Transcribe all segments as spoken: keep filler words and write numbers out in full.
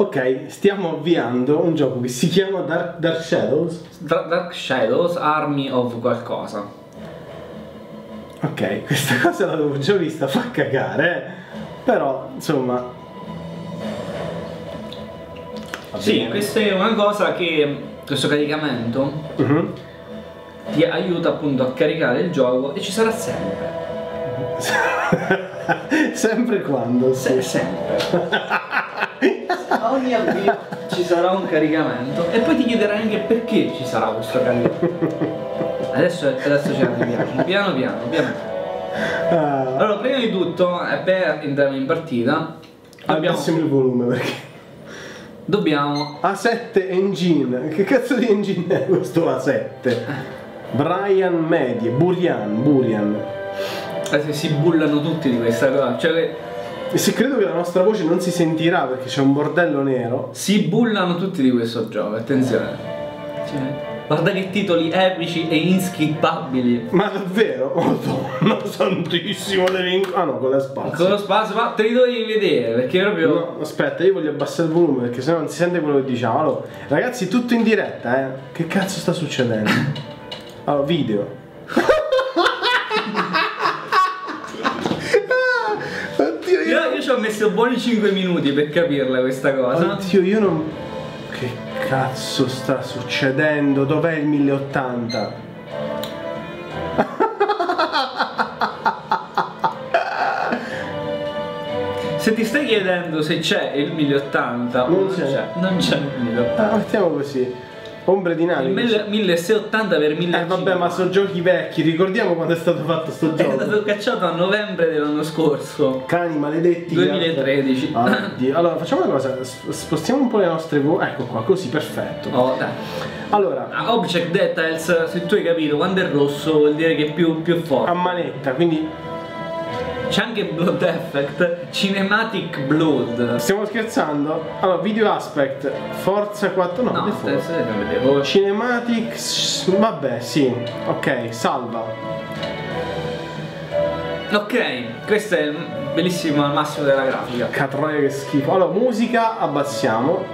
Ok, stiamo avviando un gioco che si chiama Dark, Dark Shadows. Dark, Dark Shadows, Army of qualcosa. Ok, questa cosa l'avevo già vista, fa cagare, eh? Però insomma... Sì, questa è una cosa che, questo caricamento, uh-huh, ti aiuta appunto a caricare il gioco e ci sarà sempre. Sempre quando? Se, sempre. A ogni avvio ci sarà un caricamento e poi ti chiederai anche perché ci sarà questo caricamento. Adesso, adesso ci arriviamo, piano piano, piano. Allora, prima di tutto, per entrare in partita, abbiamo... sempre il volume perché... Dobbiamo... A sette engine. Che cazzo di engine è questo A sette? Brian Medie, Burian, Burian. Eh, si bullano tutti di questa cosa. Cioè che... E se credo che la nostra voce non si sentirà perché c'è un bordello nero. Si bullano tutti di questo gioco, attenzione. Cioè, guarda che titoli epici e inskippabili. Ma davvero? Madonna, oh, santissimo delinquo. Ah no, con la spazio. Con lo spazio, ma te li dovevi vedere perché proprio... No, aspetta, io voglio abbassare il volume perché sennò non si sente quello che diciamo. Allora, ragazzi, tutto in diretta, eh. Che cazzo sta succedendo? Allora, video. Oddio, io... io, io ci ho messo buoni cinque minuti per capirla questa cosa. Oddio, io non... Che... Cazzo sta succedendo? Dov'è il mille ottanta? Se ti stai chiedendo se c'è il mille ottanta, non c'è, non c'è il mille ottanta. Ah, mettiamo così. Ombre dinamiche. Il mille seicentottanta per mille. Eh vabbè, ma sono giochi vecchi, ricordiamo quando è stato fatto sto gioco. È stato cacciato a novembre dell'anno scorso. Cani maledetti. duemilatredici. Oddio. Allora facciamo una cosa, spostiamo un po' le nostre voci. Ecco qua, così, perfetto. Oh, dai. Allora, Object Details, se tu hai capito, quando è rosso vuol dire che è più, più forte. A manetta, quindi... C'è anche Blood Effect, Cinematic Blood. Stiamo scherzando? Allora, Video Aspect, Forza quattro, no, no forza. Vedevo. Cinematic, vabbè, sì, ok, salva. Ok, questo è bellissimo al massimo della grafica. Catroia che schifo. Allora, musica, abbassiamo.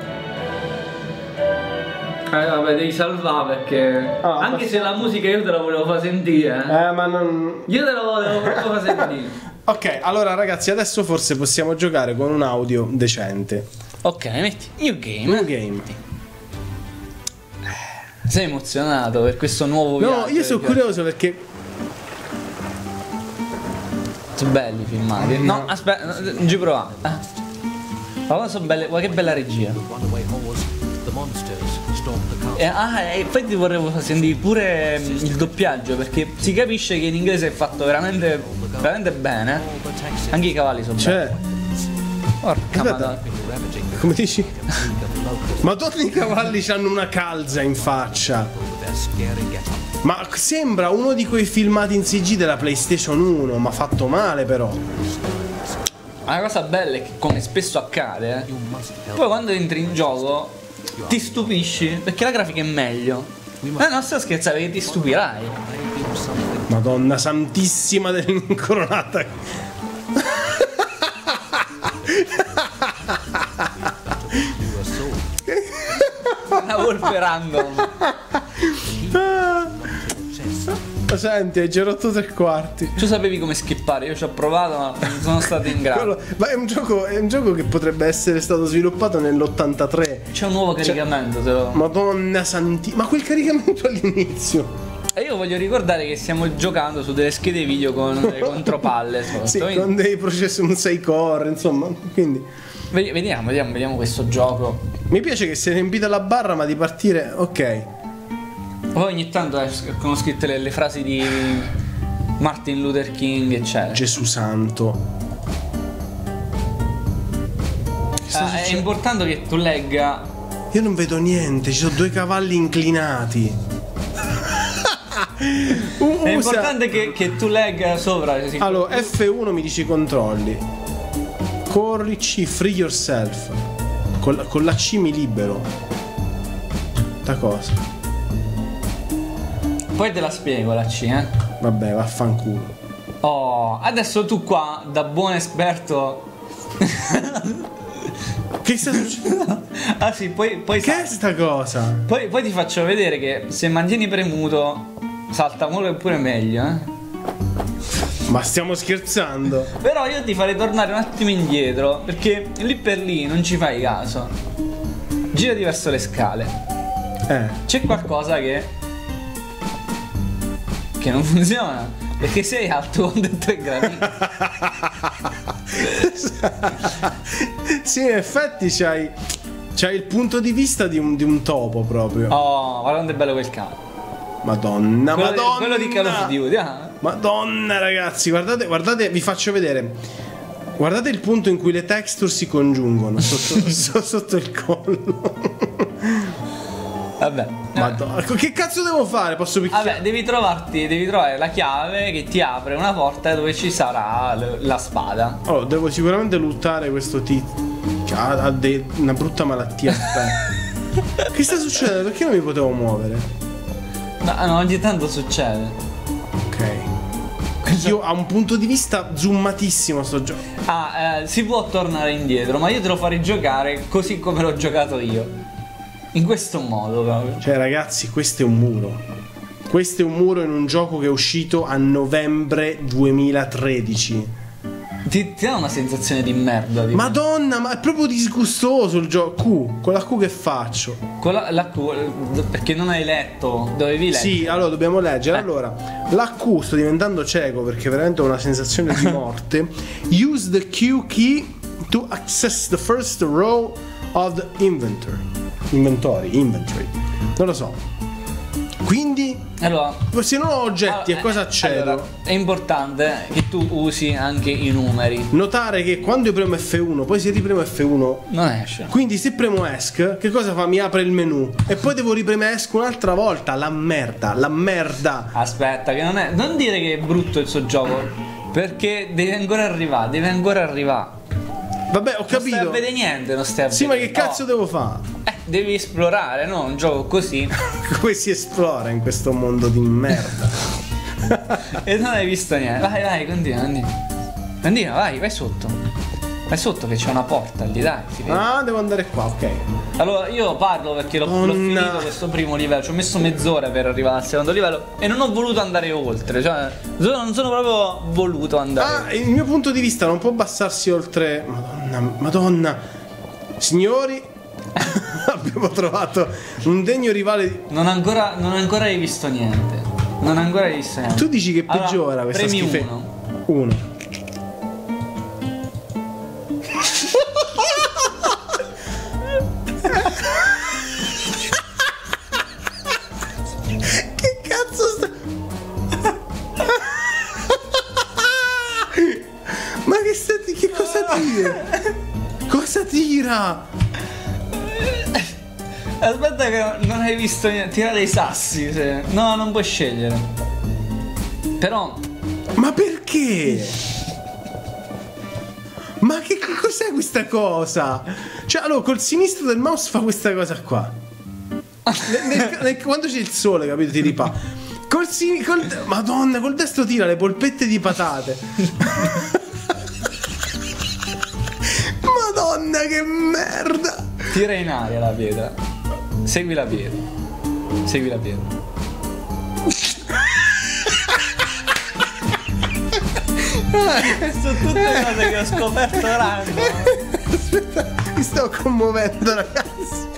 Eh vabbè, devi salvare perché... Ah, anche se la musica io te la volevo far sentire. Eh, ma non... Io te la volevo far sentire. Ok, allora ragazzi, adesso forse possiamo giocare con un audio decente. Ok, metti New Game. New Game. Sei emozionato per questo nuovo video? No, io sono perché... curioso perché... Sono belli i filmati. No, aspetta, non ci provare. Ma sono belle, guarda che bella regia. Eh, ah, e poi ti vorrei sentire pure il doppiaggio perché si capisce che in inglese è fatto veramente, veramente bene. Anche i cavalli sono cioè... belli. Porca madonna. Come dici? Madonna, i cavalli c'hanno una calza in faccia. Ma sembra uno di quei filmati in C G della PlayStation uno, ma fatto male però. La cosa bella è che, come spesso accade, poi quando entri in gioco ti stupisci perché la grafica è meglio. Ma non sto scherzando, perché ti stupirai. Madonna santissima dell'incronata. Una volpe random. Senti, hai già rotto tre quarti. Tu sapevi come skippare, io ci ho provato ma non sono stato in grado. Quello, ma è un, gioco, è un gioco che potrebbe essere stato sviluppato nell'ottantatré. C'è un nuovo caricamento, te lo... Madonna santi, ma quel caricamento all'inizio. E io voglio ricordare che stiamo giocando su delle schede video con delle contropalle sotto. Sì, quindi... con dei processori sei core, insomma, quindi... Vediamo, vediamo, vediamo questo gioco. Mi piace che si è riempita la barra ma di partire... Ok. Poi ogni tanto sono scritte le, le frasi di Martin Luther King, eccetera. Gesù santo. Ah, è importante che tu legga. Io non vedo niente, ci sono due cavalli inclinati. uh, è importante che, che tu legga sopra. Allora, F uno mi dice i controlli. Corri C, free yourself. Con la, con la C mi libero. Da cosa? Poi te la spiego la C, eh? Vabbè, vaffanculo. Oh, adesso tu qua, da buon esperto Che sta succedendo? Ah sì, poi, poi che è sta cosa? Poi, poi ti faccio vedere che se mantieni premuto salta molto, pure meglio, eh. Ma stiamo scherzando? Però io ti farei tornare un attimo indietro, perché lì per lì non ci fai caso. Girati verso le scale. Eh. C'è qualcosa che Che non funziona, perché sei alto con tre gradi. Sì, in effetti c'hai C'hai il punto di vista di un, di un topo proprio. Oh, guarda quanto è bello quel cane. Madonna, quello madonna di, quello di Call of Duty, ah. Madonna ragazzi, guardate, guardate, vi faccio vedere. Guardate il punto in cui le texture si congiungono sotto, so, sotto il collo. Vabbè. Madonna, che cazzo devo fare? Posso picchiare? Vabbè, devi trovarti, devi trovare la chiave che ti apre una porta dove ci sarà la spada. Allora, devo sicuramente lottare questo tizio. Ha una brutta malattia. Che sta succedendo? Perché non mi potevo muovere? No, no, ogni tanto succede. Ok. Io ho un punto di vista zoomatissimo sto gioco. Ah, eh, si può tornare indietro, ma io te lo farei giocare così come l'ho giocato io. In questo modo proprio. Cioè ragazzi, questo è un muro. Questo è un muro in un gioco che è uscito a novembre duemilatredici. Ti, ti dà una sensazione di merda tipo. Madonna, ma è proprio disgustoso il gioco. Q, con la Q che faccio? Con la, la Q, perché non hai letto. Dovevi leggere. Sì, allora dobbiamo leggere, eh. Allora, la Q, sto diventando cieco perché veramente ho una sensazione di morte. Use the Q key to access the first row of the inventory. Inventory, inventory. Non lo so. Quindi, allora, se non ho oggetti, allora, a cosa accedo? Allora, è importante che tu usi anche i numeri. Notare che quando io premo F uno, poi se ripremo F uno non esce. Quindi se premo ESC, che cosa fa? Mi apre il menu. E poi devo ripremere ESC un'altra volta. La merda, la merda. Aspetta, che non è... Non dire che è brutto il suo gioco, perché deve ancora arrivare, deve ancora arrivare. Vabbè, ho capito. Non stai a vedere niente, non stai a vedere. Sì, ma che cazzo no. devo fare? Devi esplorare, no? Un gioco così. Come si esplora in questo mondo di merda? E non hai visto niente. Vai, vai, continua, continua. Continua, vai, vai sotto. Vai sotto che c'è una porta lì, dai. Ah, devo andare qua, ok. Allora, io parlo perché l'ho finito questo primo livello. Ci ho messo mezz'ora per arrivare al secondo livello e non ho voluto andare oltre. Cioè, non sono proprio voluto andare. Ah, il mio punto di vista non può abbassarsi oltre. Madonna, madonna. Signori. Abbiamo trovato un degno rivale di... non, ancora, non ancora hai visto niente. Non ancora hai visto niente. Tu dici che peggiora allora, questa schifezza. Premi uno. Uno. Che cazzo sta... Ma che sta... Che cosa tira? Cosa tira? Aspetta che non hai visto niente. Tira dei sassi, cioè. No, non puoi scegliere. Però. Ma perché? Ma che cos'è questa cosa? Cioè, allora, col sinistro del mouse fa questa cosa qua. nel, nel, nel, quando c'è il sole, capito? Ti ripa. Col sinistro. Madonna, col destro tira le polpette di patate. Madonna, che merda! Tira in aria la pietra. Segui la pietra. Segui la pietra. Sono tutte cose che ho scoperto random. Aspetta, mi sto commuovendo ragazzi.